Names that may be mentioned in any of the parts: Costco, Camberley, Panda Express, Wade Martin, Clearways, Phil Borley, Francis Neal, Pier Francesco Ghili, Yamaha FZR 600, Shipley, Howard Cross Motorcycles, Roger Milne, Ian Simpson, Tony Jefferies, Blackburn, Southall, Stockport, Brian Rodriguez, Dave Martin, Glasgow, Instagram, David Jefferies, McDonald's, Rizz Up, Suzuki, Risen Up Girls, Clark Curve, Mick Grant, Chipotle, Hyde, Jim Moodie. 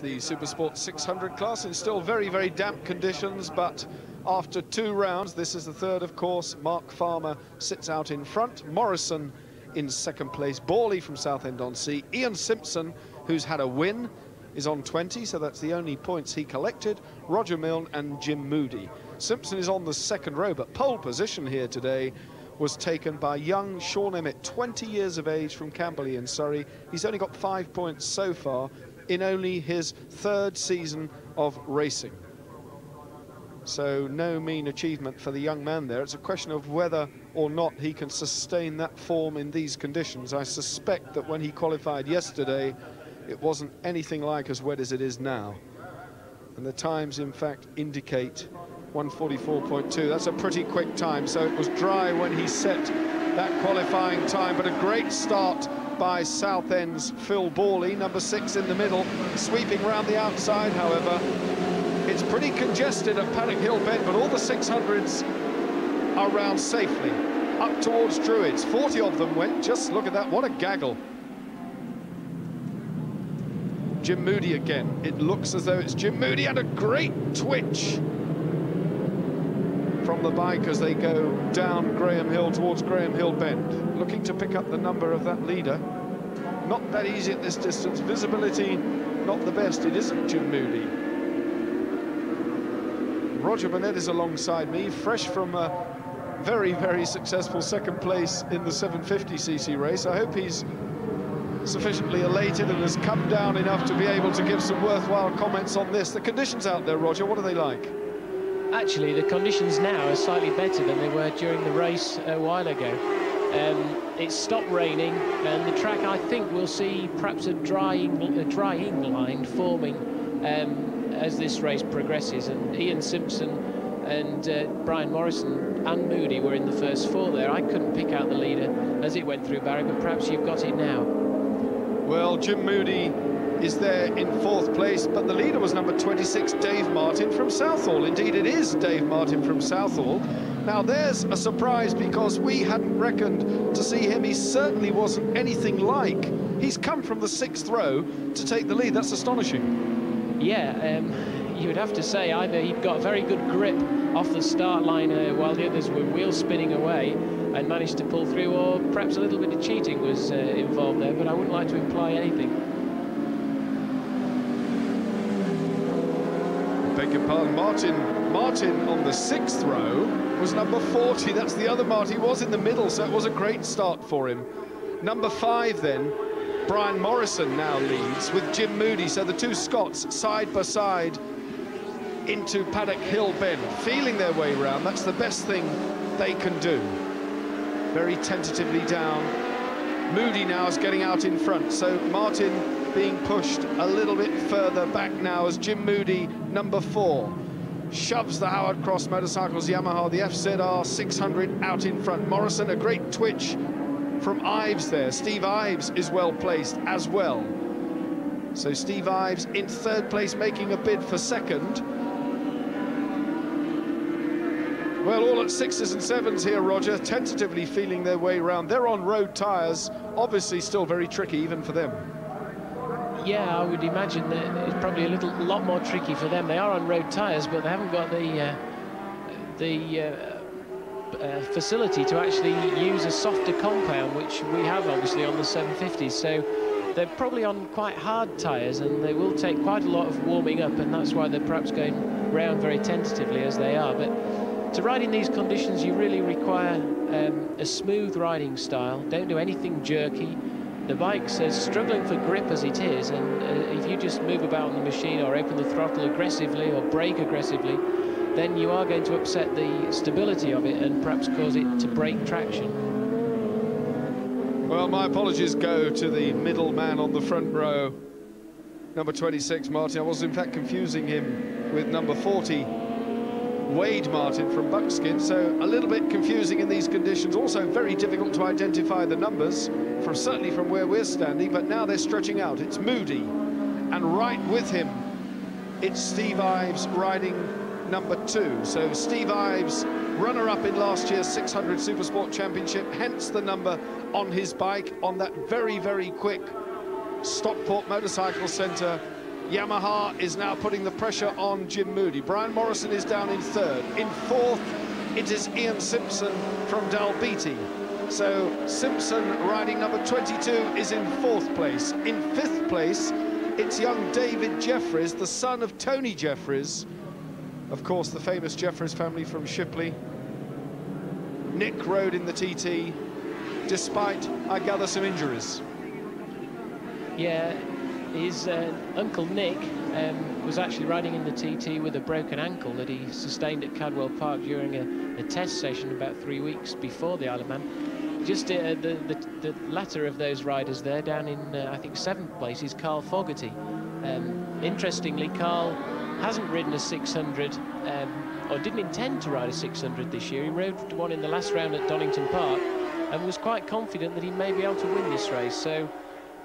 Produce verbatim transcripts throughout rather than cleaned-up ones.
The Supersport six hundred class in still very, very damp conditions, but after two rounds, this is the third, of course. Mark Farmer sits out in front, Morrison in second place, Borley from Southend-on-Sea, Ian Simpson, who's had a win, is on twenty, so that's the only points he collected, Roger Milne and Jim Moodie. Simpson is on the second row, but pole position here today was taken by young Sean Emmett, twenty years of age from Camberley in Surrey. He's only got five points so far, in only his third season of racing. So no mean achievement for the young man there. It's a question of whether or not he can sustain that form in these conditions. I suspect that when he qualified yesterday, it wasn't anything like as wet as it is now. And the times, in fact, indicate one forty-four point two. That's a pretty quick time. So it was dry when he set that qualifying time, but a great start by Southend's Phil Borley, number six in the middle, sweeping round the outside. However, it's pretty congested at Paddock Hill Bend, but all the six hundreds are round safely up towards Druids. forty of them went. Just look at that, what a gaggle. Jim Moodie again. It looks as though it's Jim Moodie, and a great twitch from the bike as they go down Graham Hill towards Graham Hill Bend, looking to pick up the number of that leader. Not that easy at this distance. Visibility not the best. It isn't Jim Moodie. Roger Burnett is alongside me, fresh from a very, very successful second place in the seven fifty c c race. I hope he's sufficiently elated and has come down enough to be able to give some worthwhile comments on this. The conditions out there, Roger, what are they like? Actually, the conditions now are slightly better than they were during the race a while ago. Um, it's stopped raining, and the track, I think, will see perhaps a drying, a drying line forming um, as this race progresses. And Ian Simpson and uh, Brian Morrison and Moodie were in the first four there. I couldn't pick out the leader as it went through, Barry, but perhaps you've got it now. Well, Jim Moodie is there in fourth place, but the leader was number twenty-six, Dave Martin from Southall. Indeed, it is Dave Martin from Southall. Now, there's a surprise, because we hadn't reckoned to see him. He certainly wasn't anything like. He's come from the sixth row to take the lead. That's astonishing. Yeah, um, you would have to say either he'd got a very good grip off the start line uh, while the others were wheel spinning away and managed to pull through, or perhaps a little bit of cheating was uh, involved there, but I wouldn't like to imply anything. Beg your pardon, Martin. Martin on the sixth row was number forty. That's the other Martin. He was in the middle, so it was a great start for him. Number five, then, Brian Morrison now leads with Jim Moodie. So the two Scots side by side into Paddock Hill Bend, feeling their way round. That's the best thing they can do. Very tentatively down. Moodie now is getting out in front. So Martin being pushed a little bit further back now as Jim Moodie, number four, shoves the Howard Cross Motorcycles Yamaha, the F Z R six hundred, out in front. Morrison, a great twitch from Ives there. Steve Ives is well placed as well. So Steve Ives in third place, making a bid for second. Well, all at sixes and sevens here, Roger, tentatively feeling their way round. They're on road tyres, obviously still very tricky even for them. Yeah, I would imagine that it's probably a little, lot more tricky for them. They are on road tyres, but they haven't got the uh, the uh, uh, facility to actually use a softer compound, which we have obviously on the seven fifties. So they're probably on quite hard tyres, and they will take quite a lot of warming up, and that's why they're perhaps going round very tentatively as they are. But to ride in these conditions, you really require um, a smooth riding style. Don't do anything jerky. The bike's uh, struggling for grip as it is, and uh, if you just move about on the machine or open the throttle aggressively or brake aggressively, then you are going to upset the stability of it and perhaps cause it to break traction. Well, my apologies go to the middle man on the front row, number twenty-six, Martin. I was in fact confusing him with number forty, Wade Martin from Buxton. So a little bit confusing in these conditions. Also very difficult to identify the numbers, from certainly from where we're standing, but now they're stretching out. It's Moodie, and right with him, it's Steve Ives riding number two. So Steve Ives, runner-up in last year's six hundred Supersport Championship, hence the number on his bike on that very, very quick Stockport Motorcycle Centre Yamaha is now putting the pressure on Jim Moodie. Brian Morrison is down in third. In fourth, it is Ian Simpson from Dalbeattie. So Simpson, riding number twenty-two, is in fourth place. In fifth place, it's young David Jefferies, the son of Tony Jefferies. Of course, the famous Jefferies family from Shipley. Nick rode in the T T, despite, I gather, some injuries. Yeah, his uh, uncle Nick um, was actually riding in the T T with a broken ankle that he sustained at Cadwell Park during a, a test session about three weeks before the Isle of Man. Just uh, the, the, the latter of those riders there, down in, uh, I think, seventh place, is Carl Fogarty. Um, interestingly, Carl hasn't ridden a six hundred, um, or didn't intend to ride a six hundred this year. He rode one in the last round at Donington Park and was quite confident that he may be able to win this race. So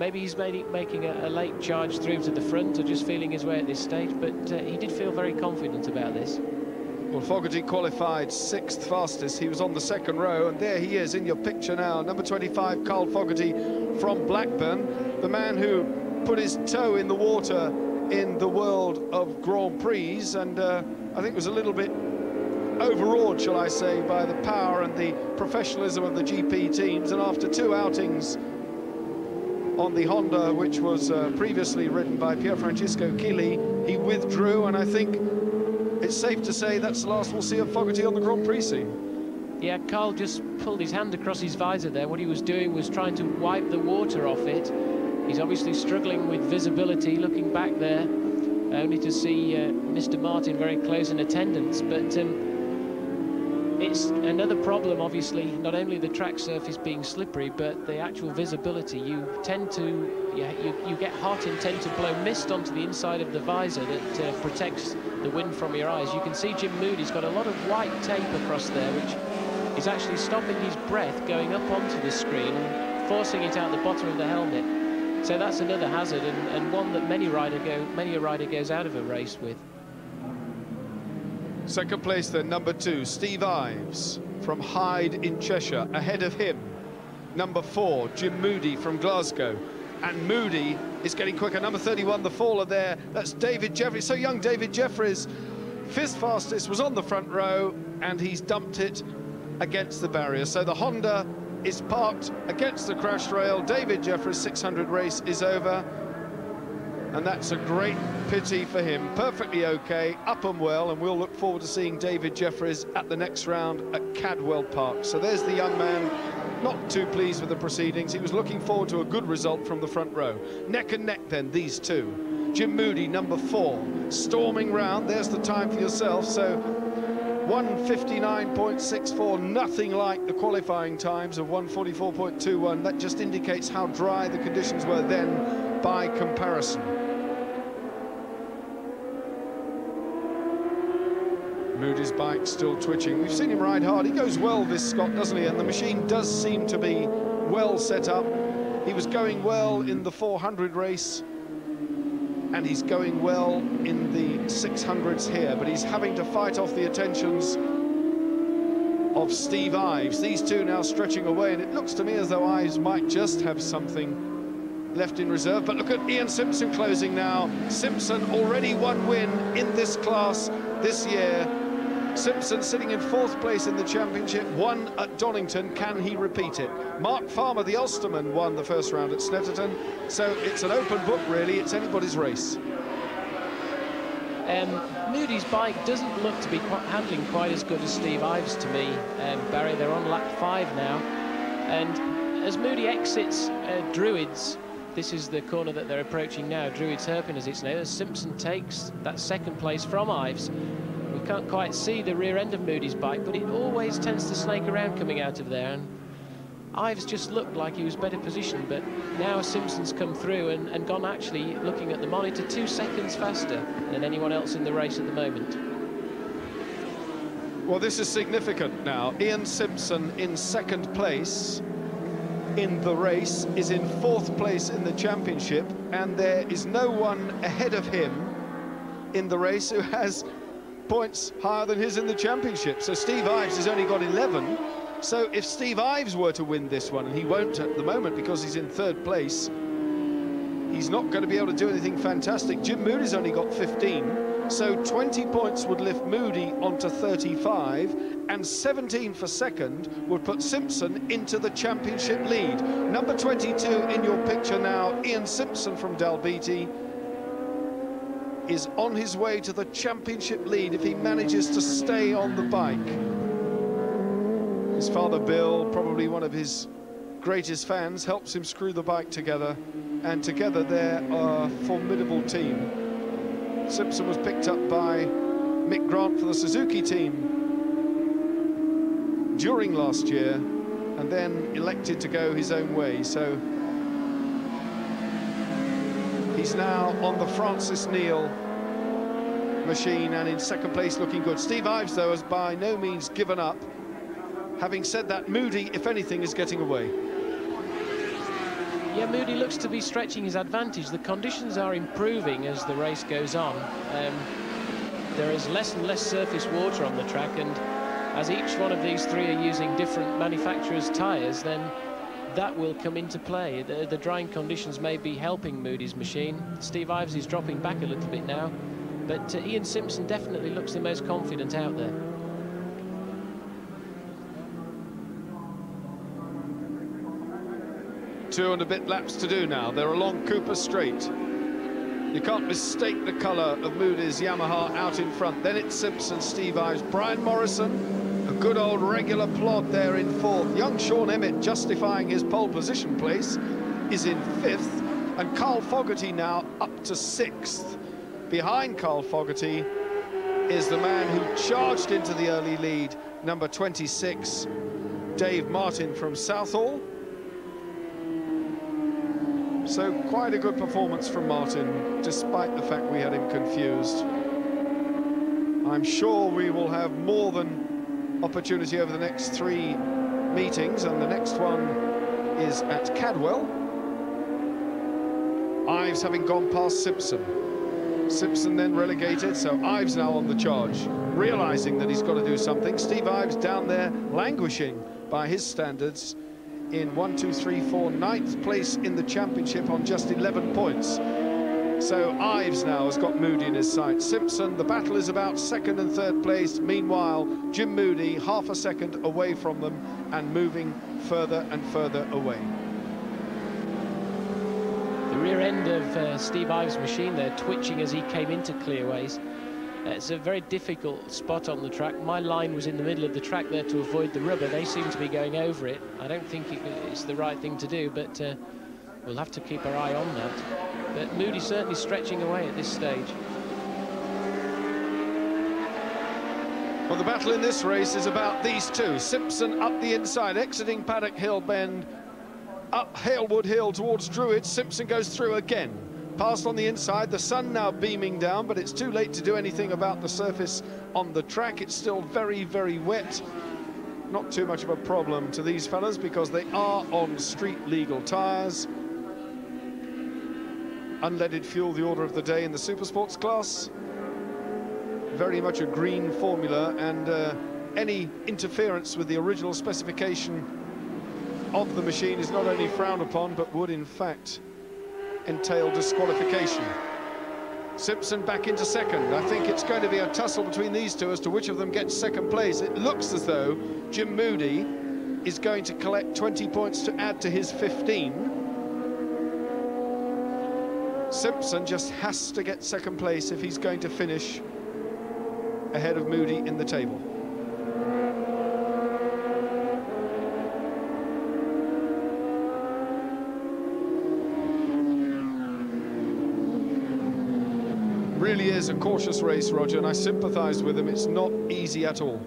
maybe he's made it, making a, a late charge through to the front, or just feeling his way at this stage, but uh, he did feel very confident about this. Well, Fogarty qualified sixth fastest. He was on the second row, and there he is in your picture now. Number twenty-five, Carl Fogarty from Blackburn, the man who put his toe in the water in the world of Grand Prix, and uh, I think was a little bit overawed, shall I say, by the power and the professionalism of the G P teams. And after two outings on the Honda, which was uh, previously ridden by Pier Francesco Ghili, he withdrew, and I think it's safe to say that's the last we'll see of Fogarty on the Grand Prix scene. Yeah, Carl just pulled his hand across his visor there. What he was doing was trying to wipe the water off it. He's obviously struggling with visibility, looking back there, only to see uh, Mister Martin very close in attendance. But um, it's another problem, obviously, not only the track surface being slippery, but the actual visibility. You tend to, yeah, you, you get hot and tend to blow mist onto the inside of the visor that uh, protects the wind from your eyes. You can see Jim Moodie's got a lot of white tape across there, which is actually stopping his breath going up onto the screen and forcing it out the bottom of the helmet. So that's another hazard, and, and one that many rider go, many a rider goes out of a race with. Second place then, number two, Steve Ives from Hyde in Cheshire. Ahead of him, number four, Jim Moodie from Glasgow. And Moodie is getting quicker. Number thirty-one, the faller there, that's David Jefferies. So young David Jefferies, fifth fastest, was on the front row, and he's dumped it against the barrier. So the Honda is parked against the crash rail. David Jefferies' six hundred race is over, and that's a great pity for him. Perfectly okay, up and well, and we'll look forward to seeing David Jefferies at the next round at Cadwell Park. So there's the young man, not too pleased with the proceedings. He was looking forward to a good result from the front row. Neck and neck then, these two. Jim Moodie, number four, storming round. There's the time for yourself. So one fifty-nine point six four, nothing like the qualifying times of one forty-four point two one. That just indicates how dry the conditions were then by comparison. Moodie's bike still twitching. We've seen him ride hard. He goes well, this Scot, doesn't he? And the machine does seem to be well set up. He was going well in the four hundred race, and he's going well in the six hundreds here, but he's having to fight off the attentions of Steve Ives. These two now stretching away, and it looks to me as though Ives might just have something left in reserve. But look at Ian Simpson closing now. Simpson already one win in this class this year. Simpson sitting in fourth place in the championship, won at Donington. Can he repeat it? Mark Farmer, the Ulsterman, won the first round at Snetterton. So it's an open book, really. It's anybody's race. Um, Moodie's bike doesn't look to be quite handling quite as good as Steve Ives to me, um, Barry. They're on lap five now. And as Moodie exits uh, Druids, this is the corner that they're approaching now, Druids Herpin as it's known, as Simpson takes that second place from Ives. We can't quite see the rear end of Moodie's bike, but it always tends to snake around coming out of there, and Ives just looked like he was better positioned, but now Simpson's come through and, and gone, actually looking at the monitor, two seconds faster than anyone else in the race at the moment. Well, this is significant now. Ian Simpson in second place in the race is in fourth place in the championship, and there is no one ahead of him in the race who has points higher than his in the championship. So Steve Ives has only got eleven. So if Steve Ives were to win this one, and he won't at the moment because he's in third place, he's not going to be able to do anything fantastic. Jim Moodie's only got fifteen, so twenty points would lift Moodie onto thirty-five, and seventeen for second would put Simpson into the championship lead. Number twenty-two in your picture now, Ian Simpson from Dalbeattie, is on his way to the championship lead if he manages to stay on the bike. His father Bill, probably one of his greatest fans, helps him screw the bike together, and together they're a formidable team. Simpson was picked up by Mick Grant for the Suzuki team during last year and then elected to go his own way, so he's now on the Francis Neal machine and in second place, looking good. Steve Ives, though, has by no means given up. Having said that, Moodie, if anything, is getting away. Yeah, Moodie looks to be stretching his advantage. The conditions are improving as the race goes on. Um, there is less and less surface water on the track, and as each one of these three are using different manufacturers' tyres, then that will come into play. The, the drying conditions may be helping Moodie's machine. Steve Ives is dropping back a little bit now, but uh, Ian Simpson definitely looks the most confident out there. Two and a bit laps to do now. They're along Cooper Strait. You can't mistake the colour of Moodie's Yamaha out in front. Then it's Simpson, Steve Ives, Brian Morrison. A good old regular plod there in fourth. Young Sean Emmett, justifying his pole position place, is in fifth. And Carl Fogarty now up to sixth. Behind Carl Fogarty is the man who charged into the early lead, number twenty-six, Dave Martin from Southall. So quite a good performance from Martin, despite the fact we had him confused. I'm sure we will have more than opportunity over the next three meetings, and the next one is at Cadwell. Ives having gone past Simpson. Simpson then relegated, so Ives now on the charge, realising that he's got to do something. Steve Ives down there languishing by his standards in one, two, three, four, ninth place in the championship on just eleven points. So Ives now has got Moodie in his sight. Simpson, the battle is about second and third place. Meanwhile, Jim Moodie half a second away from them and moving further and further away. The rear end of uh, Steve Ives' machine there twitching as he came into Clearways. Uh, it's a very difficult spot on the track. My line was in the middle of the track there to avoid the rubber. They seem to be going over it. I don't think it's the right thing to do, but uh, we'll have to keep our eye on that. But Moodie certainly stretching away at this stage. Well, the battle in this race is about these two. Simpson up the inside, exiting Paddock Hill Bend, up Halewood Hill towards Druid. Simpson goes through again. Passed on the inside, the sun now beaming down, but it's too late to do anything about the surface on the track. It's still very, very wet. Not too much of a problem to these fellas because they are on street legal tyres. Unleaded fuel, the order of the day in the Supersports class. Very much a green formula, and uh, any interference with the original specification of the machine is not only frowned upon, but would in fact entail disqualification. Simpson back into second. I think it's going to be a tussle between these two as to which of them gets second place. It looks as though Jim Moodie is going to collect twenty points to add to his fifteen. Simpson just has to get second place if he's going to finish ahead of Moodie in the table. Really is a cautious race, Roger, and I sympathise with him. It's not easy at all.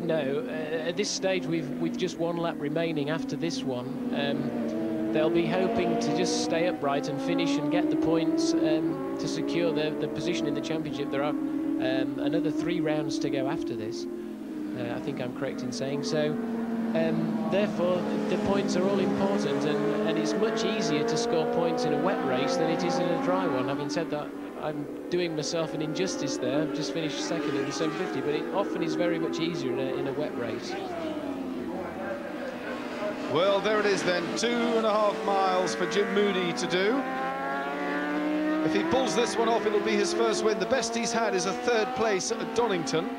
No, uh, at this stage we've we've just one lap remaining after this one. Um, They'll be hoping to just stay upright and finish and get the points um, to secure the, the position in the championship. There are um, another three rounds to go after this, uh, I think I'm correct in saying. So, um, therefore, the points are all important, and, and it's much easier to score points in a wet race than it is in a dry one. Having said that, I'm doing myself an injustice there. I've just finished second in the seven fifty, but it often is very much easier in a, in a wet race. Well, there it is then, two and a half miles for Jim Moodie to do. If he pulls this one off, it'll be his first win. The best he's had is a third place at Donington.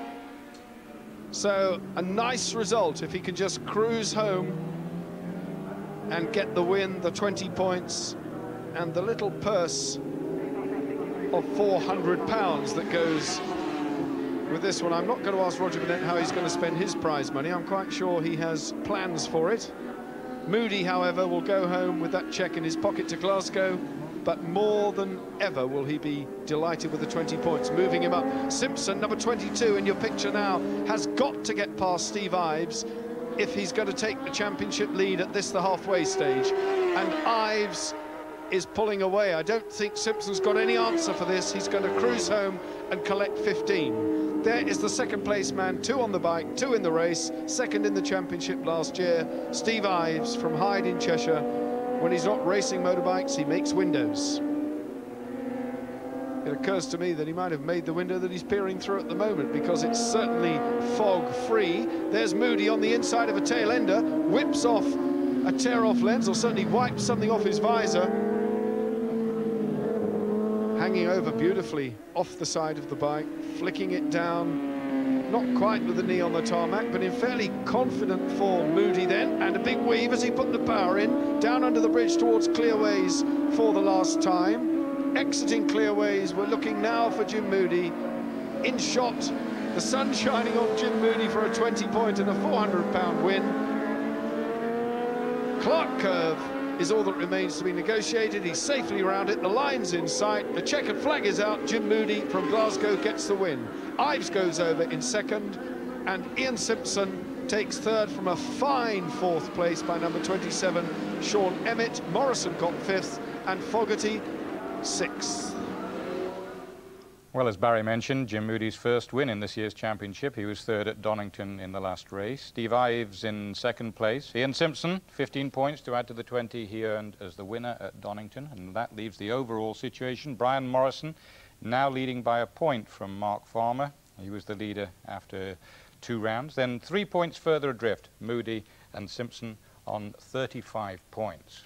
So a nice result if he can just cruise home and get the win, the twenty points, and the little purse of four hundred pounds that goes with this one. I'm not going to ask Roger Bennett how he's going to spend his prize money. I'm quite sure he has plans for it. Moodie, however, will go home with that cheque in his pocket to Glasgow, but more than ever will he be delighted with the twenty points, moving him up. Simpson, number twenty-two in your picture now, has got to get past Steve Ives if he's going to take the championship lead at this, the halfway stage. And Ives is pulling away. I don't think Simpson's got any answer for this. He's going to cruise home and collect fifteen. There is the second place man, two on the bike, two in the race, second in the championship last year, Steve Ives from Hyde in Cheshire. When he's not racing motorbikes, he makes windows. It occurs to me that he might have made the window that he's peering through at the moment, because it's certainly fog-free. There's Moodie on the inside of a tail-ender, whips off a tear-off lens, or certainly wipes something off his visor. Hanging over beautifully off the side of the bike, flicking it down, not quite with the knee on the tarmac, but in fairly confident form, Moodie then, and a big weave as he put the power in, down under the bridge towards Clearways for the last time. Exiting Clearways, we're looking now for Jim Moodie. In shot, the sun shining on Jim Moodie for a twenty point and a four hundred pound win. Clark Curve is all that remains to be negotiated. He's safely round it, the line's in sight, the checkered flag is out. Jim Moodie from Glasgow gets the win. Ives goes over in second, and Ian Simpson takes third from a fine fourth place by number twenty-seven, Sean Emmett. Morrison got fifth, and Fogarty sixth. Well, as Barry mentioned, Jim Moodie's first win in this year's championship. He was third at Donington in the last race. Steve Ives in second place. Ian Simpson, fifteen points to add to the twenty he earned as the winner at Donington. And that leaves the overall situation. Brian Morrison now leading by a point from Mark Farmer. He was the leader after two rounds. Then three points further adrift, Moodie and Simpson on thirty-five points.